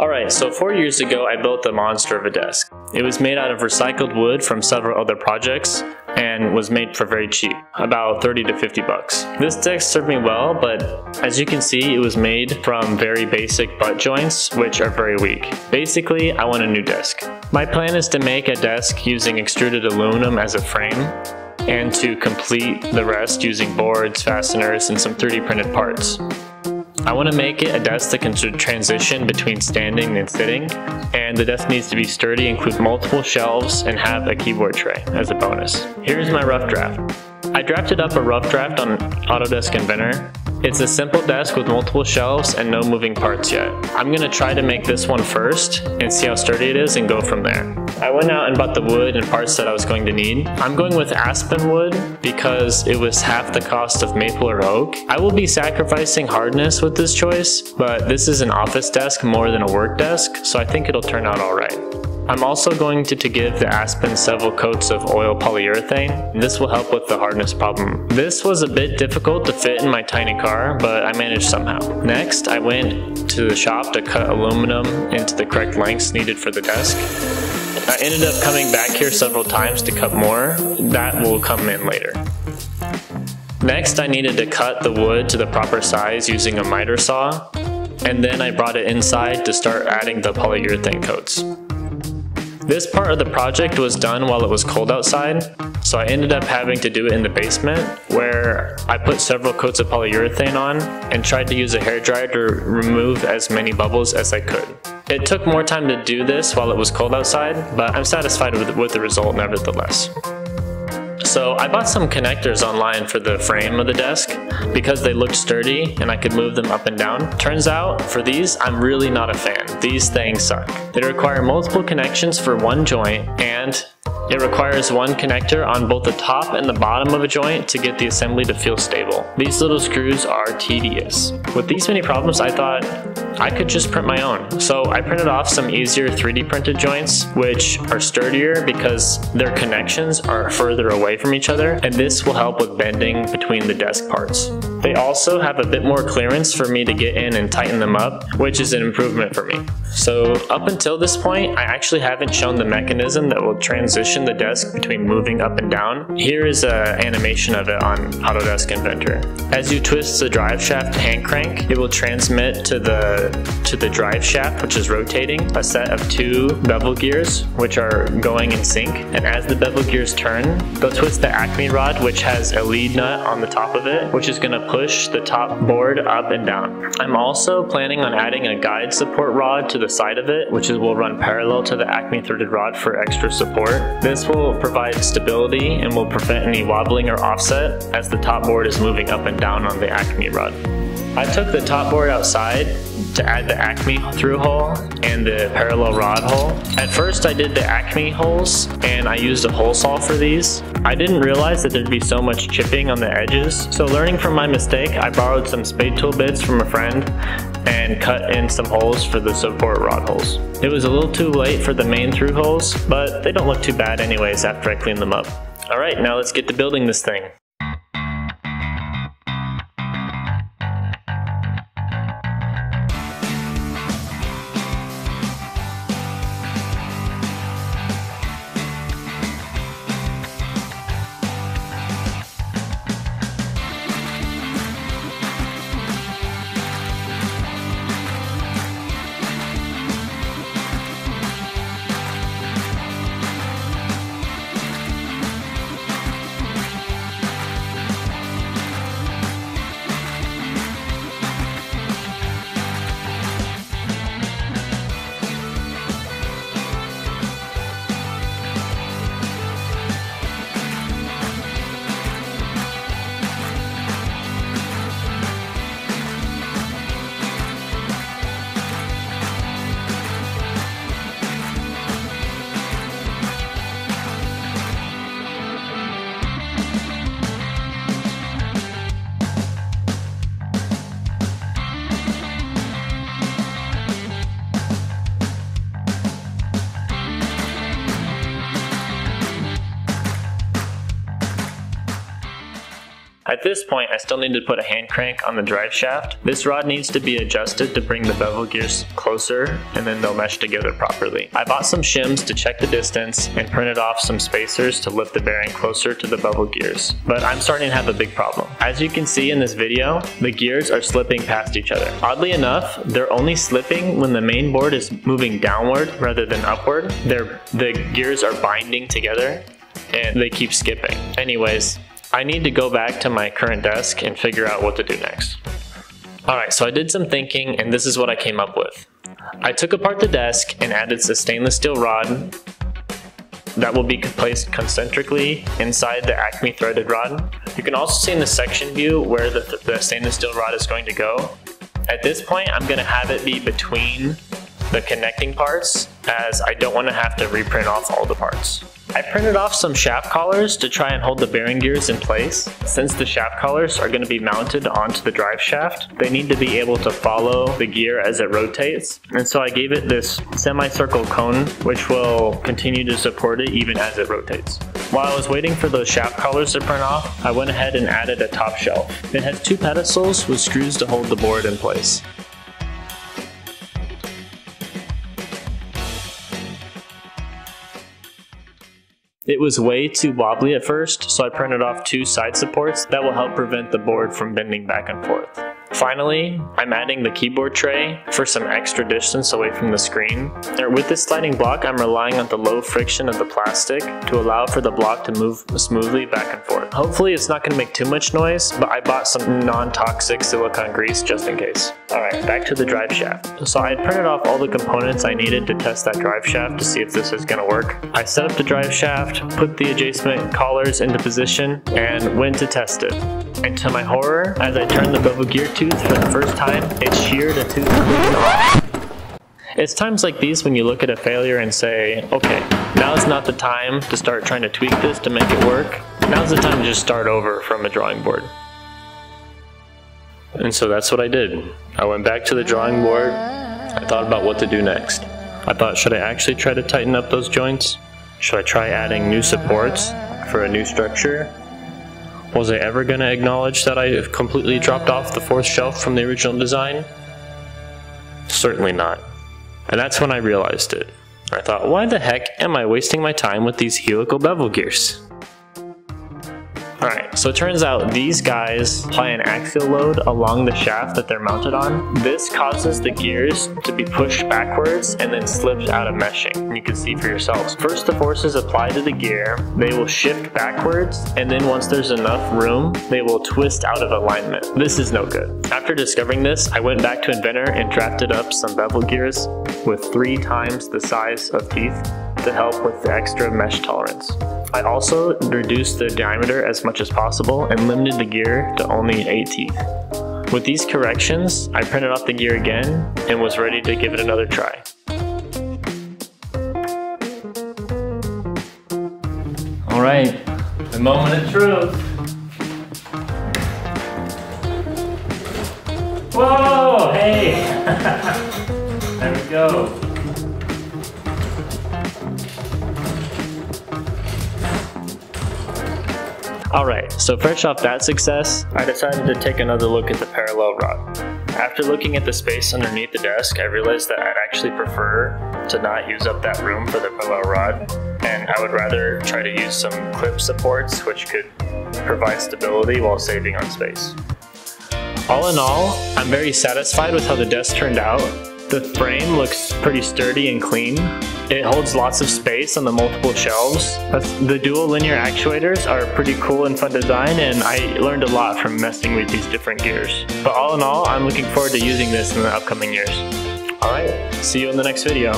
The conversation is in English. Alright, so 4 years ago I built a monster of a desk. It was made out of recycled wood from several other projects and was made for very cheap, about 30 to 50 bucks. This desk served me well, but as you can see, it was made from very basic butt joints, which are very weak. Basically, I want a new desk. My plan is to make a desk using extruded aluminum as a frame, and to complete the rest using boards, fasteners, and some 3D printed parts. I want to make it a desk that can transition between standing and sitting, and the desk needs to be sturdy, include multiple shelves, and have a keyboard tray as a bonus. Here's my rough draft. I drafted up a rough draft on Autodesk Inventor. It's a simple desk with multiple shelves and no moving parts yet. I'm going to try to make this one first and see how sturdy it is and go from there. I went out and bought the wood and parts that I was going to need. I'm going with aspen wood because it was half the cost of maple or oak. I will be sacrificing hardness with this choice, but this is an office desk more than a work desk, so I think it'll turn out alright. I'm also going to give the aspen several coats of oil polyurethane. This will help with the hardness problem. This was a bit difficult to fit in my tiny car, but I managed somehow. Next, I went to the shop to cut aluminum into the correct lengths needed for the desk. I ended up coming back here several times to cut more. That will come in later. Next, I needed to cut the wood to the proper size using a miter saw, and then I brought it inside to start adding the polyurethane coats. This part of the project was done while it was cold outside, so I ended up having to do it in the basement, where I put several coats of polyurethane on and tried to use a hairdryer to remove as many bubbles as I could. It took more time to do this while it was cold outside, but I'm satisfied with the result nevertheless. So I bought some connectors online for the frame of the desk because they looked sturdy and I could move them up and down. Turns out, for these, I'm really not a fan. These things suck. They require multiple connections for one joint, and it requires one connector on both the top and the bottom of a joint to get the assembly to feel stable. These little screws are tedious. With these many problems, I thought I could just print my own. So I printed off some easier 3D printed joints, which are sturdier because their connections are further away from each other, and this will help with bending between the desk parts. They also have a bit more clearance for me to get in and tighten them up, which is an improvement for me. So up until this point, I actually haven't shown the mechanism that will transition the desk between moving up and down. Here is an animation of it on Autodesk Inventor. As you twist the drive shaft hand crank, it will transmit to the drive shaft, which is rotating, a set of two bevel gears, which are going in sync. And as the bevel gears turn, they'll twist the Acme rod, which has a lead nut on the top of it, which is going to push the top board up and down. I'm also planning on adding a guide support rod to the side of it, which will run parallel to the Acme threaded rod for extra support. This will provide stability and will prevent any wobbling or offset as the top board is moving up and down on the Acme rod. I took the top board outside to add the Acme through hole and the parallel rod hole. At first I did the Acme holes and I used a hole saw for these. I didn't realize that there'd be so much chipping on the edges, so learning from my mistake, I borrowed some spade tool bits from a friend and cut in some holes for the support rod holes. It was a little too late for the main through holes, but they don't look too bad anyways after I clean them up. Alright, now let's get to building this thing. At this point, I still need to put a hand crank on the drive shaft. This rod needs to be adjusted to bring the bevel gears closer, and then they'll mesh together properly. I bought some shims to check the distance and printed off some spacers to lift the bearing closer to the bevel gears. But I'm starting to have a big problem. As you can see in this video, the gears are slipping past each other. Oddly enough, they're only slipping when the main board is moving downward rather than upward. The gears are binding together and they keep skipping. Anyways, I need to go back to my current desk and figure out what to do next. Alright, so I did some thinking and this is what I came up with. I took apart the desk and added a stainless steel rod that will be placed concentrically inside the Acme threaded rod. You can also see in the section view where the stainless steel rod is going to go. At this point, I'm going to have it be between the connecting parts, as I don't want to have to reprint off all the parts. I printed off some shaft collars to try and hold the bearing gears in place. Since the shaft collars are going to be mounted onto the drive shaft, they need to be able to follow the gear as it rotates. And so I gave it this semicircle cone, which will continue to support it even as it rotates. While I was waiting for those shaft collars to print off, I went ahead and added a top shelf. It has two pedestals with screws to hold the board in place. It was way too wobbly at first, so I printed off two side supports that will help prevent the board from bending back and forth. Finally, I'm adding the keyboard tray for some extra distance away from the screen. With this sliding block, I'm relying on the low friction of the plastic to allow for the block to move smoothly back and forth. Hopefully it's not going to make too much noise, but I bought some non-toxic silicone grease just in case. Alright, back to the drive shaft. So I had printed off all the components I needed to test that drive shaft to see if this is going to work. I set up the drive shaft, put the adjacent collars into position, and went to test it. And to my horror, as I turned the bevel gear tooth for the first time, it sheared a tooth completely off. It's times like these when you look at a failure and say, okay, now's not the time to start trying to tweak this to make it work. Now's the time to just start over from a drawing board. And so that's what I did. I went back to the drawing board. I thought about what to do next. I thought, should I actually try to tighten up those joints? Should I try adding new supports for a new structure? Was I ever going to acknowledge that I completely dropped off the fourth shelf from the original design? Certainly not. And that's when I realized it. I thought, why the heck am I wasting my time with these helical bevel gears? Alright, so it turns out these guys apply an axial load along the shaft that they're mounted on. This causes the gears to be pushed backwards and then slipped out of meshing. You can see for yourselves. First, the forces applied to the gear, they will shift backwards, and then once there's enough room, they will twist out of alignment. This is no good. After discovering this, I went back to Inventor and drafted up some bevel gears with 3 times the size of teeth to help with the extra mesh tolerance. I also reduced the diameter as much as possible and limited the gear to only 8 teeth. With these corrections, I printed off the gear again and was ready to give it another try. Alright, the moment of truth. Whoa, hey! There we go. Alright, so fresh off that success, I decided to take another look at the parallel rod. After looking at the space underneath the desk, I realized that I'd actually prefer to not use up that room for the parallel rod, and I would rather try to use some clip supports which could provide stability while saving on space. All in all, I'm very satisfied with how the desk turned out. The frame looks pretty sturdy and clean. It holds lots of space on the multiple shelves. The dual linear actuators are a pretty cool and fun design, and I learned a lot from messing with these different gears. But all in all, I'm looking forward to using this in the upcoming years. Alright, see you in the next video.